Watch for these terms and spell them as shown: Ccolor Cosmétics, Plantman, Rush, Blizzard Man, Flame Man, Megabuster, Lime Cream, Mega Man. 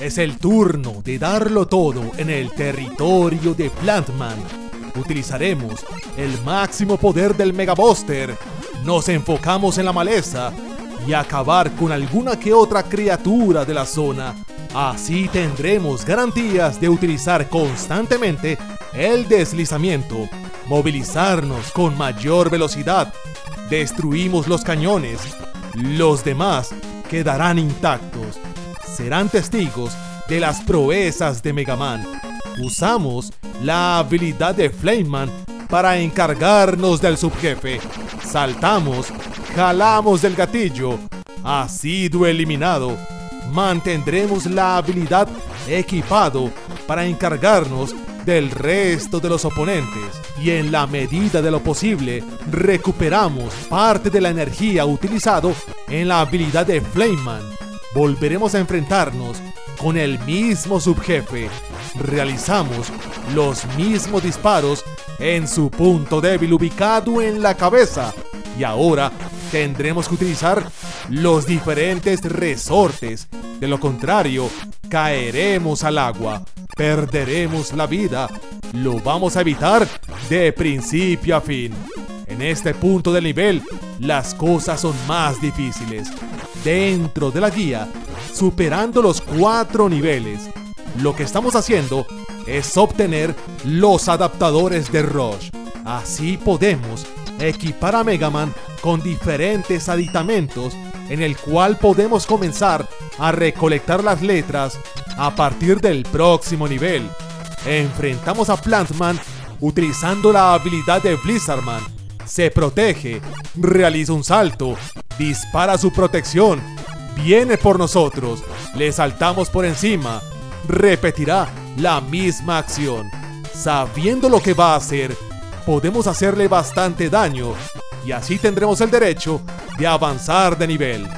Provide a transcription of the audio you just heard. Es el turno de darlo todo en el territorio de Plantman. Utilizaremos el máximo poder del Megabuster. Nos enfocamos en la maleza y acabar con alguna que otra criatura de la zona. Así tendremos garantías de utilizar constantemente el deslizamiento, movilizarnos con mayor velocidad. Destruimos los cañones. Los demás quedarán intactos. Serán testigos de las proezas de Mega Man. Usamos la habilidad de Flame Man para encargarnos del subjefe. Saltamos, jalamos del gatillo. Ha sido eliminado. Mantendremos la habilidad equipado para encargarnos del resto de los oponentes. Y en la medida de lo posible, recuperamos parte de la energía utilizado en la habilidad de Flame Man. Volveremos a enfrentarnos con el mismo subjefe. Realizamos los mismos disparos en su punto débil ubicado en la cabeza. Y ahora tendremos que utilizar los diferentes resortes. De lo contrario, caeremos al agua. Perderemos la vida. Lo vamos a evitar de principio a fin. En este punto del nivel, las cosas son más difíciles. Dentro de la guía, superando los 4 niveles, lo que estamos haciendo es obtener los adaptadores de Rush. Así podemos equipar a Mega Man con diferentes aditamentos, en el cual podemos comenzar a recolectar las letras a partir del próximo nivel. Enfrentamos a Plantman utilizando la habilidad de Blizzard Man. Se protege, realiza un salto, dispara su protección, viene por nosotros, le saltamos por encima, repetirá la misma acción. Sabiendo lo que va a hacer, podemos hacerle bastante daño y así tendremos el derecho de avanzar de nivel.